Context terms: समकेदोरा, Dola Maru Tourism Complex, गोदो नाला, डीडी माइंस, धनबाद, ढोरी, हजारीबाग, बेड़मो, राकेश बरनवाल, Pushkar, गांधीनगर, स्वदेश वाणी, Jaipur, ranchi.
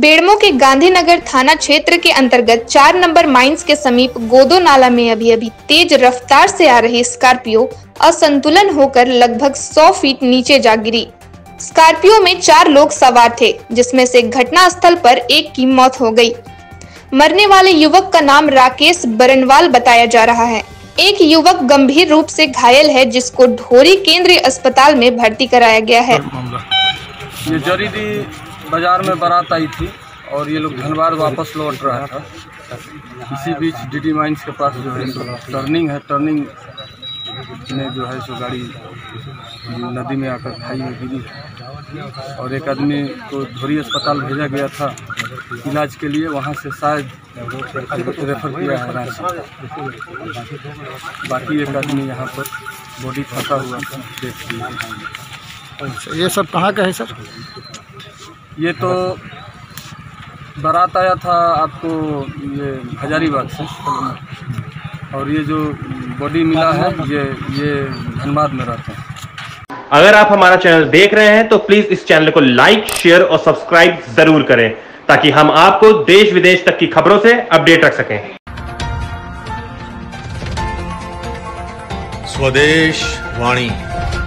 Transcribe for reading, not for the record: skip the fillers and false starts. बेड़मो के गांधीनगर थाना क्षेत्र के अंतर्गत 4 नंबर माइंस के समीप गोदो नाला में अभी तेज रफ्तार से आ रही स्कॉर्पियो असंतुलन होकर लगभग 100 फीट नीचे जा गिरी। स्कॉर्पियो में 4 लोग सवार थे, जिसमें से घटना स्थल पर एक की मौत हो गई। मरने वाले युवक का नाम राकेश बरनवाल बताया जा रहा है। एक युवक गंभीर रूप से घायल है, जिसको ढोरी केंद्रीय अस्पताल में भर्ती कराया गया है। ये जरीदी बाजार में बारात आई थी और ये लोग धनबाद वापस लौट रहा था। इसी बीच डीडी माइंस के पास जो है टर्निंग है, टर्निंग में जो है सो गाड़ी नदी में आकर खाई में गिरी और एक आदमी को ढोरी अस्पताल भेजा गया था इलाज के लिए। वहाँ से शायद रेफर किया है रांची। बाकी एक आदमी यहाँ पर बॉडी फंसा हुआ था, देख लीजिए। ये सब कहाँ का है सर? ये तो बारात आया था आपको ये हजारीबाग से, और ये जो बॉडी मिला है ये धनबाद में रहता है। अगर आप हमारा चैनल देख रहे हैं तो प्लीज़ इस चैनल को लाइक, शेयर और सब्सक्राइब ज़रूर करें, ताकि हम आपको देश विदेश तक की खबरों से अपडेट रख सकें। स्वदेश वाणी।